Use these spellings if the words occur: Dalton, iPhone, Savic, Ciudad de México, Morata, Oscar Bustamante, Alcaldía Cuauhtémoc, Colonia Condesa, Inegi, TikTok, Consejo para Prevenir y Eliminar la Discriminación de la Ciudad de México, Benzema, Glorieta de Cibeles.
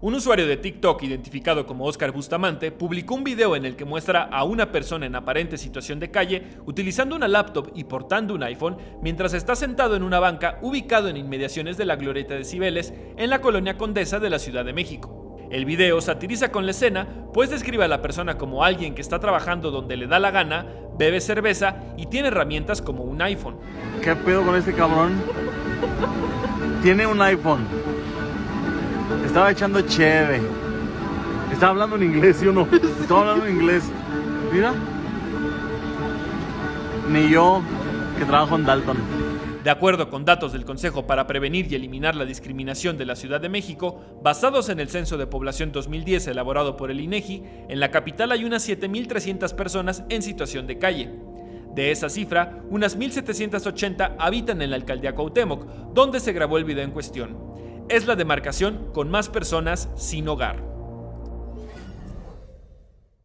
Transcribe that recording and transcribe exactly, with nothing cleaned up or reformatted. Un usuario de TikTok identificado como Oscar Bustamante publicó un video en el que muestra a una persona en aparente situación de calle utilizando una laptop y portando un iPhone mientras está sentado en una banca ubicado en inmediaciones de la Glorieta de Cibeles en la Colonia Condesa de la Ciudad de México. El video satiriza con la escena, pues describe a la persona como alguien que está trabajando donde le da la gana, bebe cerveza y tiene herramientas como un iPhone. ¿Qué pedo con este cabrón? Tiene un iPhone. Estaba echando cheve. Estaba hablando en inglés, ¿sí o no? Estaba hablando en inglés. Mira. Ni yo, que trabajo en Dalton. De acuerdo con datos del Consejo para Prevenir y Eliminar la Discriminación de la Ciudad de México, basados en el Censo de Población dos mil diez elaborado por el Inegi, en la capital hay unas siete mil trescientas personas en situación de calle. De esa cifra, unas mil setecientas ochenta habitan en la Alcaldía Cuauhtémoc, donde se grabó el video en cuestión. Es la demarcación con más personas sin hogar.